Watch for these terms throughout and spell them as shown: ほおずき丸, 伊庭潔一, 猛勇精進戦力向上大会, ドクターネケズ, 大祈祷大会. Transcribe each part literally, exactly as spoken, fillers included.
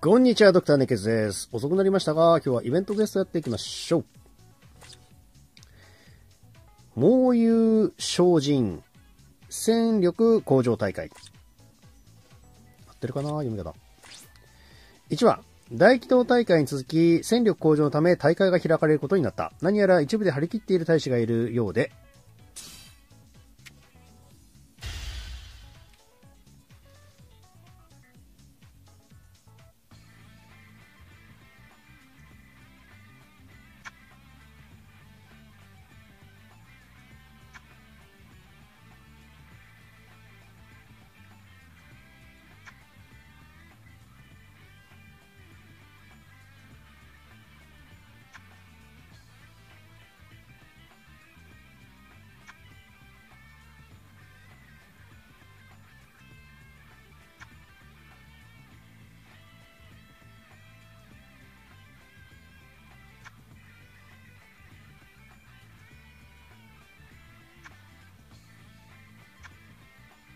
こんにちは、ドクターネケズです。遅くなりましたが、今日はイベントクエストやっていきましょう。猛勇精進戦力向上大会。合ってるかな読み方。いちばん、大祈祷大会に続き、戦力向上のため大会が開かれることになった。何やら一部で張り切っている大使がいるようで、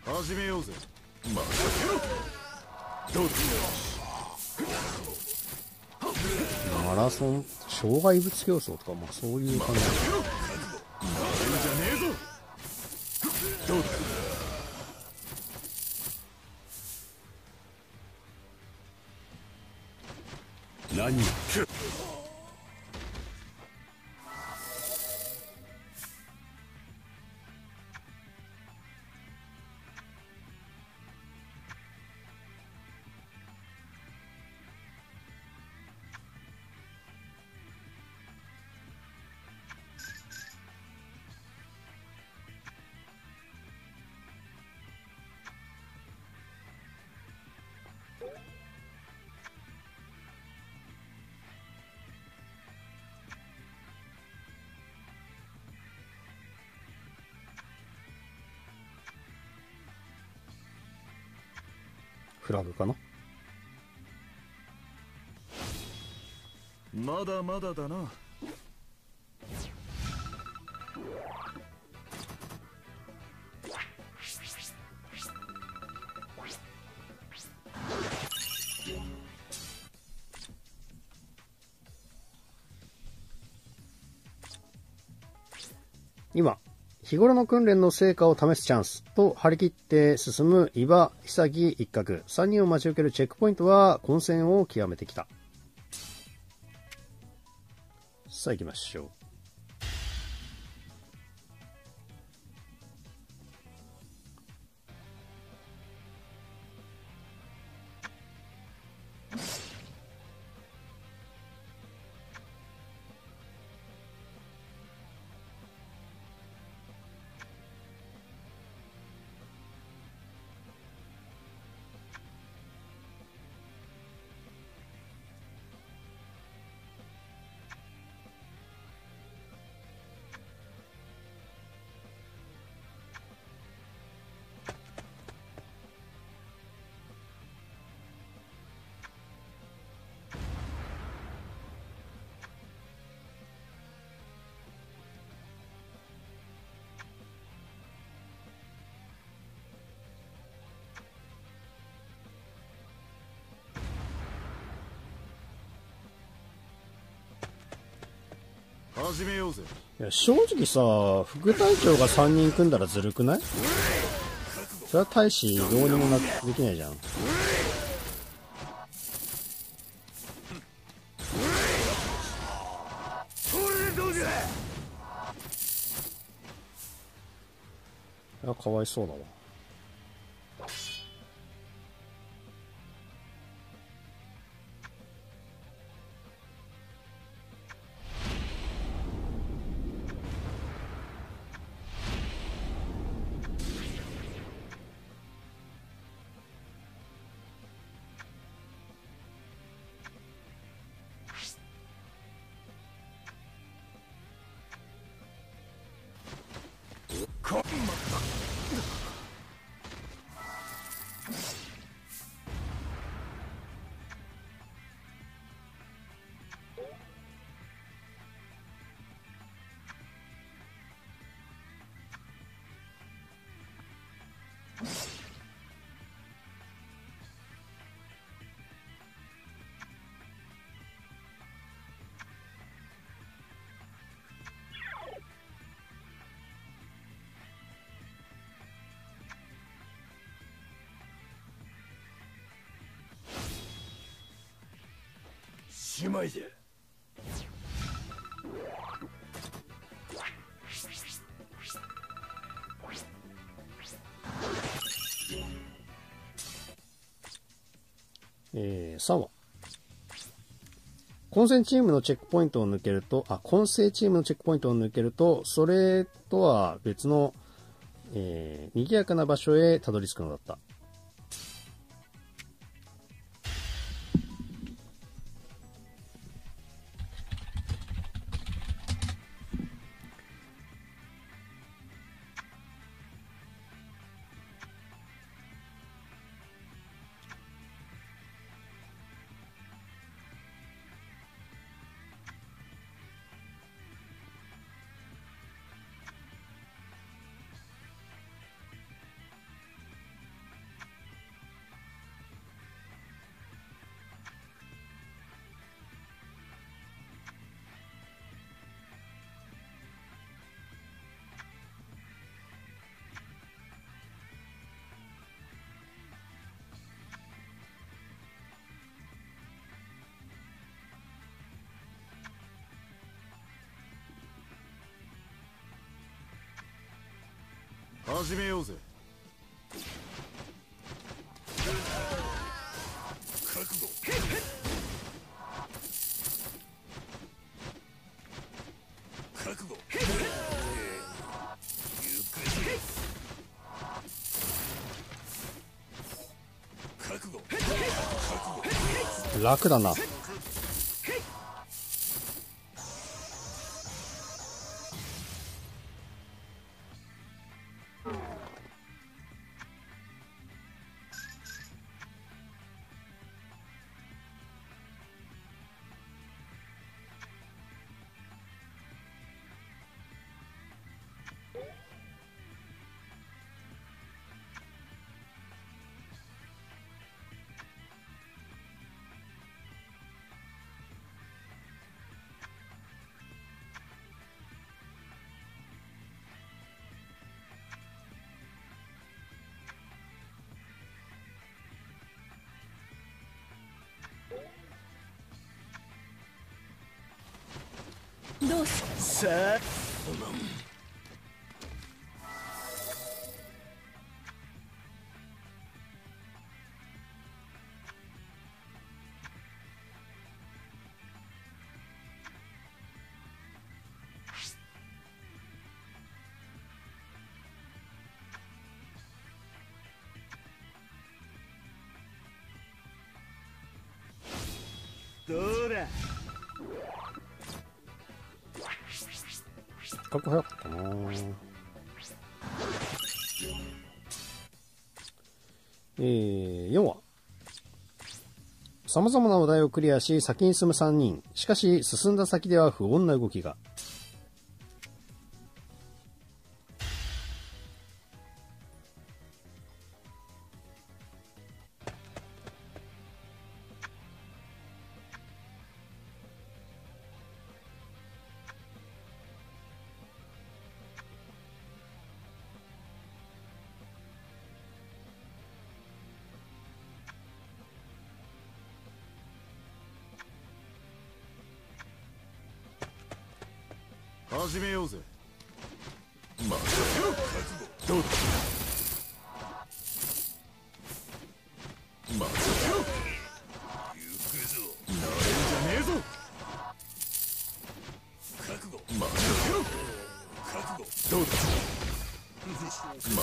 始めようぜ。任せろ。どうぞ。マラソン障害物競争とか、まあ、そういう感じ。任せろ。なめんじゃねえぞ。どうぞ。何？フラグかな。まだまだだな。今日頃の訓練の成果を試すチャンスと張り切って進む伊庭、潔一角さんにんを待ち受けるチェックポイントは混戦を極めてきた。さあ行きましょう。始めようぜ。いや正直さ、副隊長がさんにん組んだらずるくない？それは大使どうにもなできないじゃん。あ、かわいそうだわ。しまいじゃ。えー、さんわ。混戦チームのチェックポイントを抜けると、あ、混戦チームのチェックポイントを抜けると、それとは別の、えー、賑やかな場所へたどり着くのだった。始めようぜ。覚悟。覚悟。覚悟。覚悟。楽だな。どうさあ、どうだ。かっこ早かったな。えー、よんわ。さまざまなお題をクリアし、先に進むさんにん。しかし、進んだ先では不穏な動きが。始めようぜ。またどっちまたゆくぞ。なれんじゃねえぞ。覚悟。また覚悟。どっちまた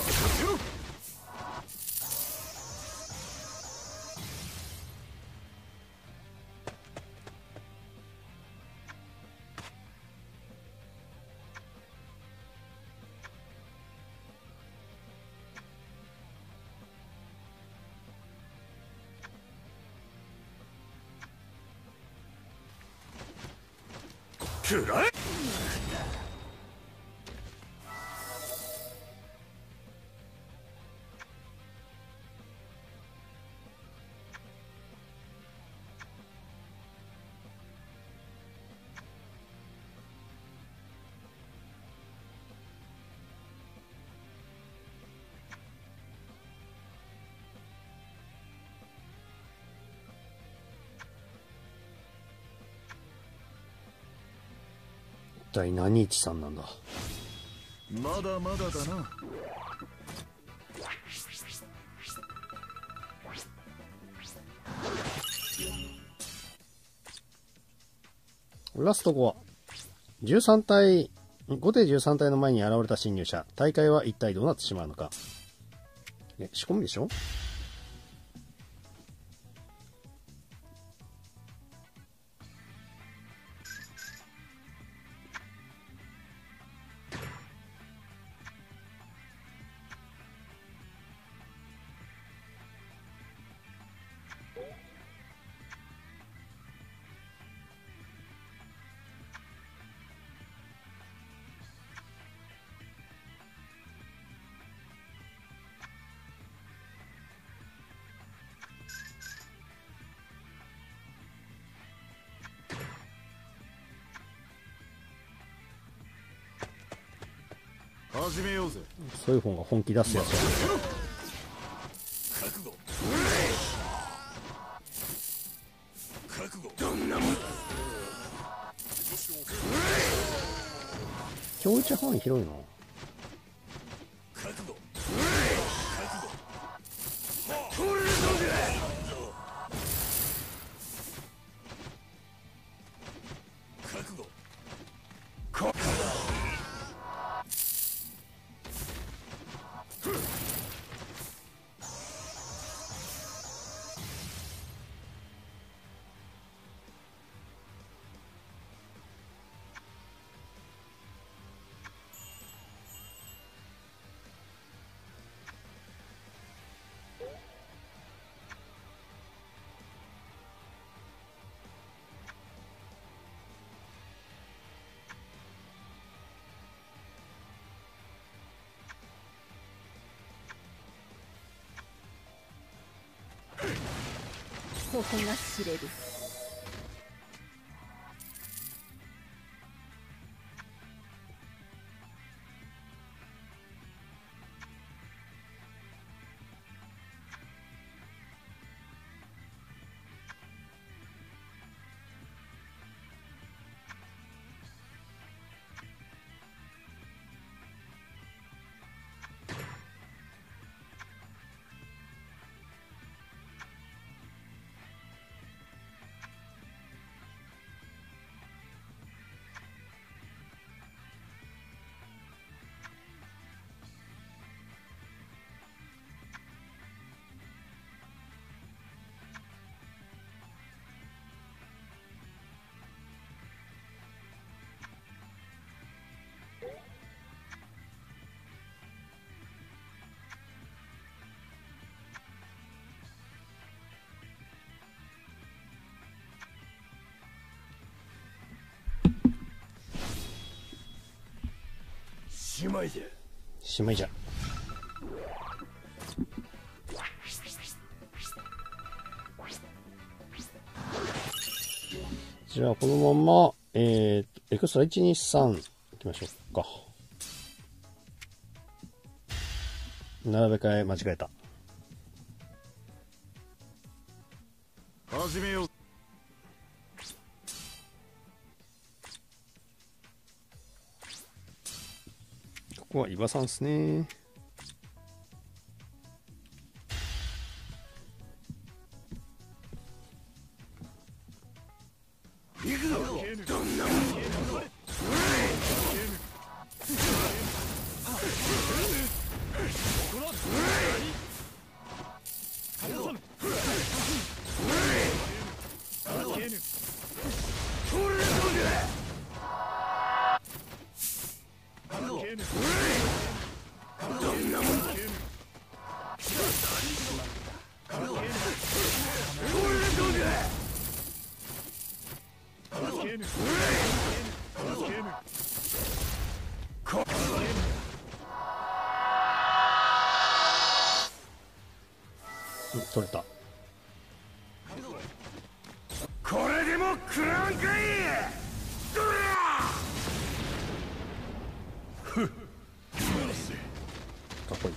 くらえ。体何一さんなんだ。まだまだだな。ラストごわ。じゅうさん体、後手じゅうさん体の前に現れた侵入者。大会は一体どうなってしまうのか。え、仕込みでしょ？始めようぜ。そういう方が本気出すやつ。覚悟。覚悟。どんなもん。強打範囲広いな。覚悟。覚悟。覚悟。ここが知れる。姉妹じゃ。姉妹じゃ。じゃあこのまま、えー、エクストラいちにさんいきましょうか。並べ替え間違えた。始めよう。ここは伊庭さんですね。取れた。これでも食らうんかい。どれだ。かっこいい。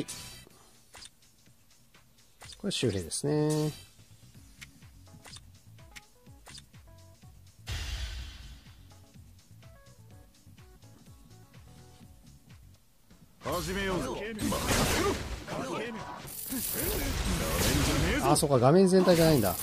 次。これ周平ですね。始めようぞ。あ、そうか、画面全体じゃないんだ。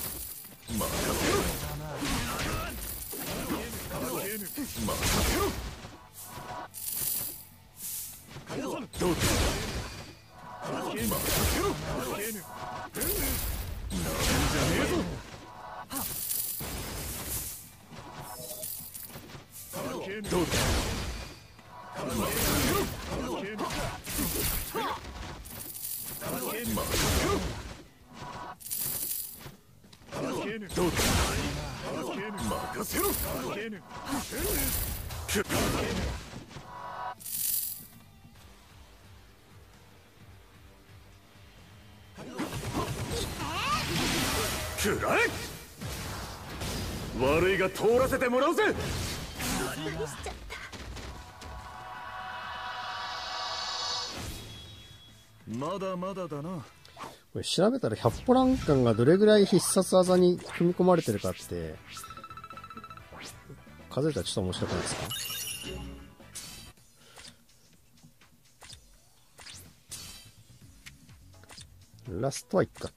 悪いが通らせてもらうぜ。まだまだだな。これ調べたら百歩欄間がどれぐらい必殺技に組み込まれてるかって数えたらちょっと面白くないですか。ラストは一角。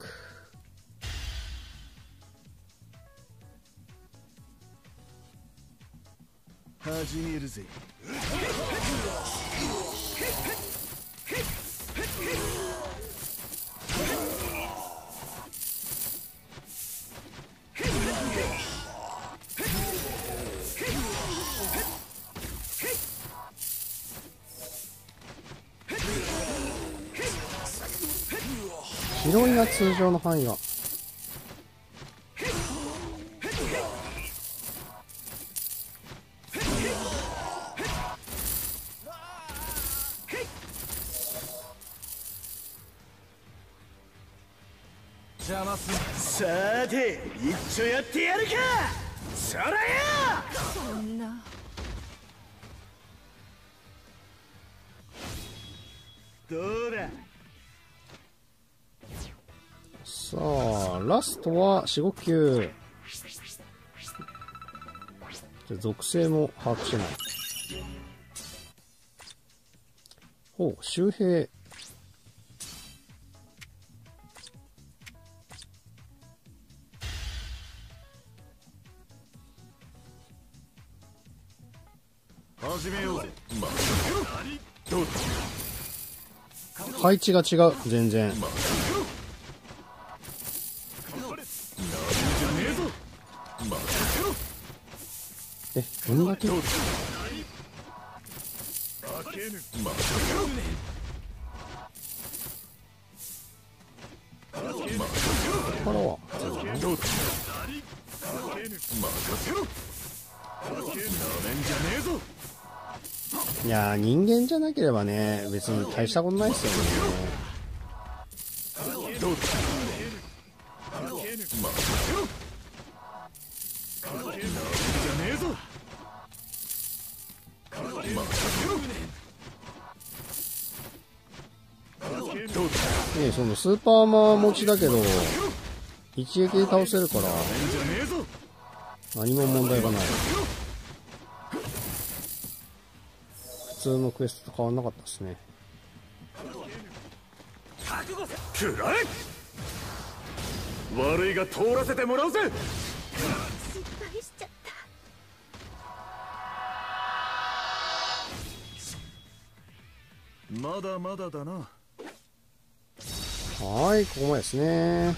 始めるぜ。広いな、通常の範囲は。さて、一丁やってやるか。そらよ。そんな。どうだ。さあ、ラストは四五九。じゃ、属性も把握しない。ほう、周平。配置が違う、全然。え、どんだけ。これはそう。いや、人間じゃなければね、別に大したことないですよね。ねえ、そのスーパーマー持ちだけど一撃で倒せるから何も問題がない。普通のクエストと変わんなかったですね。くらえ。悪いが通らせてもらうぜ。失敗しちゃった。まだまだだな。はい、ここまでですね。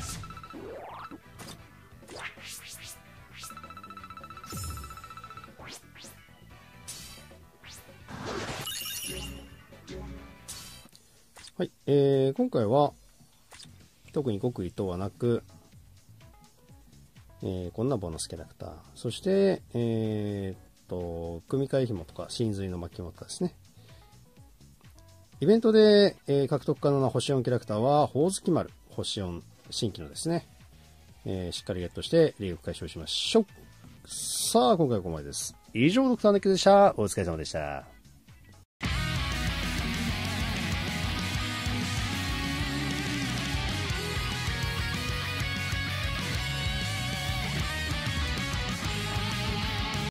はい、えー、今回は特に極意等はなく、えー、こんなボーナスキャラクター、そしてえー、っと組替え紐とか神髄の巻き紐とかですね。イベントで、えー、獲得可能な星よんキャラクターは、ほおずき丸、星よん新規のですね、えー、しっかりゲットして、リーグ解消しましょう。さあ、今回はここまでです。以上、ドクターネックでした。お疲れ様でした。